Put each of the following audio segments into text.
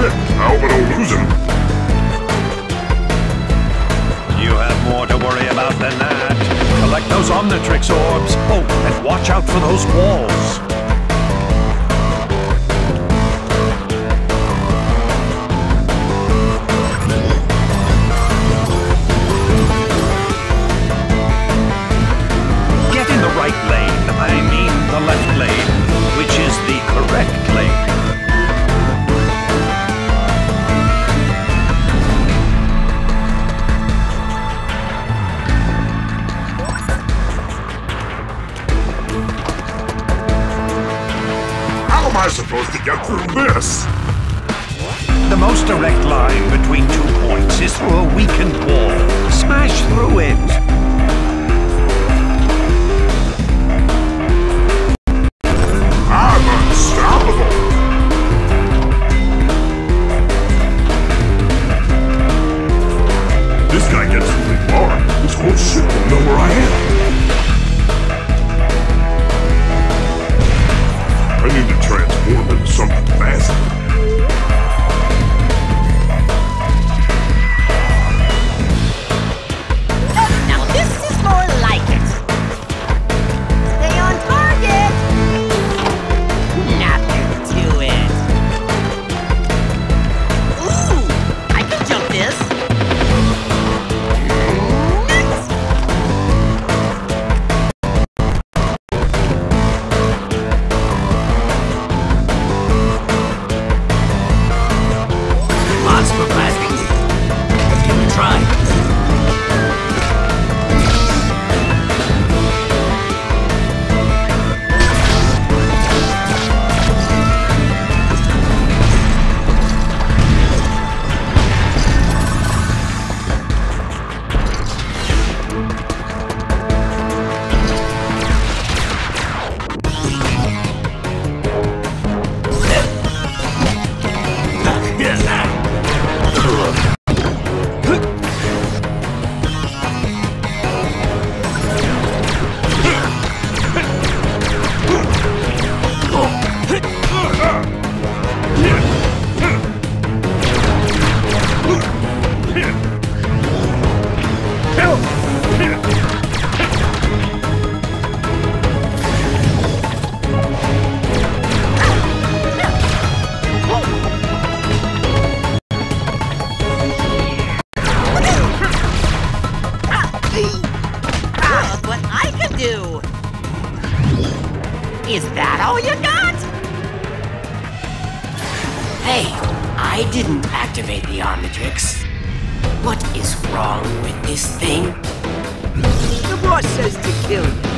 quick. I hope I don't lose him. You have more to worry about than that. Collect those Omnitrix orbs. Oh, and watch out for those walls. How am I supposed to get through this? The most direct line between 2 points is through a weakened wall. Smash through it! Is that all you got? Hey, I didn't activate the Omnitrix. What is wrong with this thing? The boss says to kill you.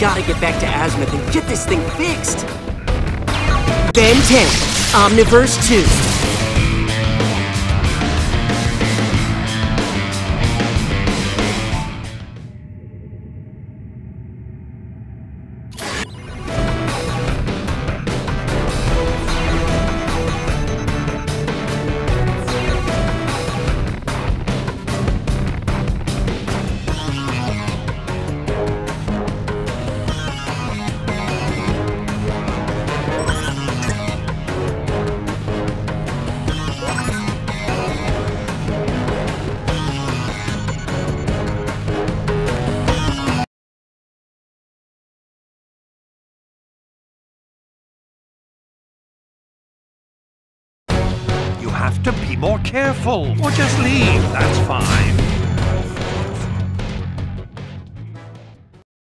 gotta get back to Azmuth and get this thing fixed! Ben 10 Omniverse 2. Have to be more careful, or just leave, that's fine.